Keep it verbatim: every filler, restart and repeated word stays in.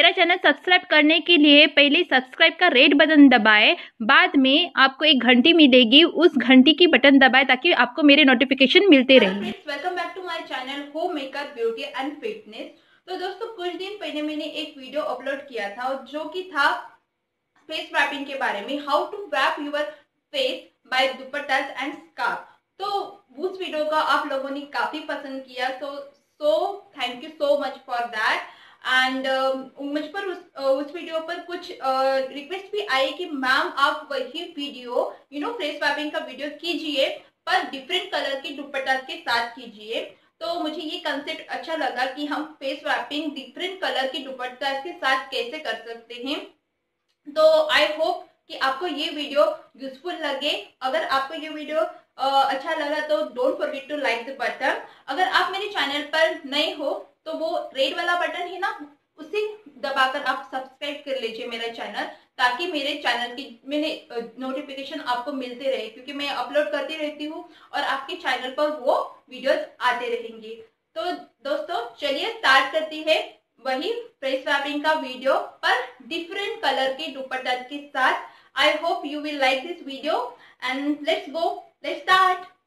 मेरा channel subscribe करने के लिए पहले सब्सक्राइब का रेड बटन दबाएं, बाद में आपको एक घंटी मिलेगी, उस घंटी की बटन दबाएं ताकि आपको मेरे नोटिफिकेशन मिलते रहे। Welcome back to my channel home makeup beauty and fitness. तो दोस्तों कुछ दिन पहले मैंने एक वीडियो अपलोड किया था और जो कि था फेस रैपिंग के बारे में, how to wrap your face by dupattas and scarf. तो उस वीडियो का आप लोगों ने काफी पसंद किया, तो so thank you so much for that. And uh, मुझ पर उस, uh, उस वीडियो पर कुछ रिक्वेस्ट uh, भी आई कि मैम आप वही video you know face wrapping का वीडियो कीजिए पर डिफरेंट कलर के दुपट्टा के साथ कीजिए। तो मुझे ये कंसेप्ट अच्छा लगा कि हम फेस रैपिंग डिफरेंट कलर के दुपट्टा के साथ कैसे कर सकते हैं। तो आई होप कि आपको ये वीडियो यूजफुल लगे। अगर आपको ये वीडियो uh, अच्छा लगा तो don't forget to like the button. अगर आप मेरे चैनल पर नए हो तो वो रेड वाला बटन है ना, उसे दबाकर आप सब्सक्राइब कर लीजिए मेरा चैनल, ताकि मेरे चैनल की मैंने नोटिफिकेशन आपको मिलते रहे, क्योंकि मैं अपलोड करती रहती हूँ और आपके चैनल पर वो वीडियोस आते रहेंगे। तो दोस्तों चलिए स्टार्ट करती है वही फेस रैपिंग का वीडियो पर डिफरेंट कलर के दुपट्टा के साथ। I hope you will like this video and let's go, let's start.